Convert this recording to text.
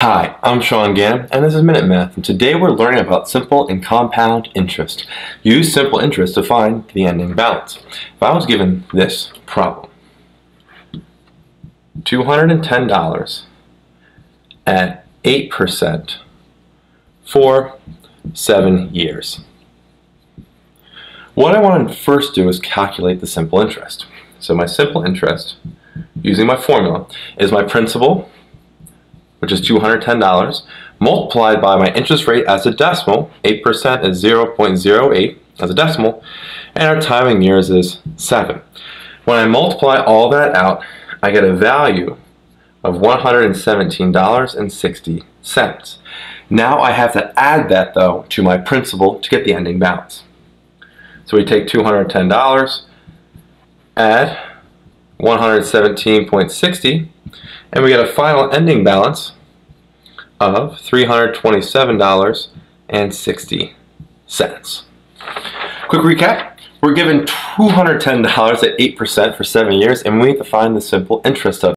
Hi, I'm Sean Gann, and this is Minute Math, and today we're learning about simple and compound interest. Use simple interest to find the ending balance. If I was given this problem, $210 at 8% for 7 years. What I want to first do is calculate the simple interest. So my simple interest, using my formula, is my principal, which is $210, multiplied by my interest rate as a decimal. 8% is 0.08 as a decimal, and our time in years is 7. When I multiply all that out, I get a value of $117.60. Now I have to add that, though, to my principal to get the ending balance. So we take $210, add $117.60, and we get a final ending balance of $327.60. Quick recap. We're given $210 at 8% for 7 years, and we need to find the simple interest of it.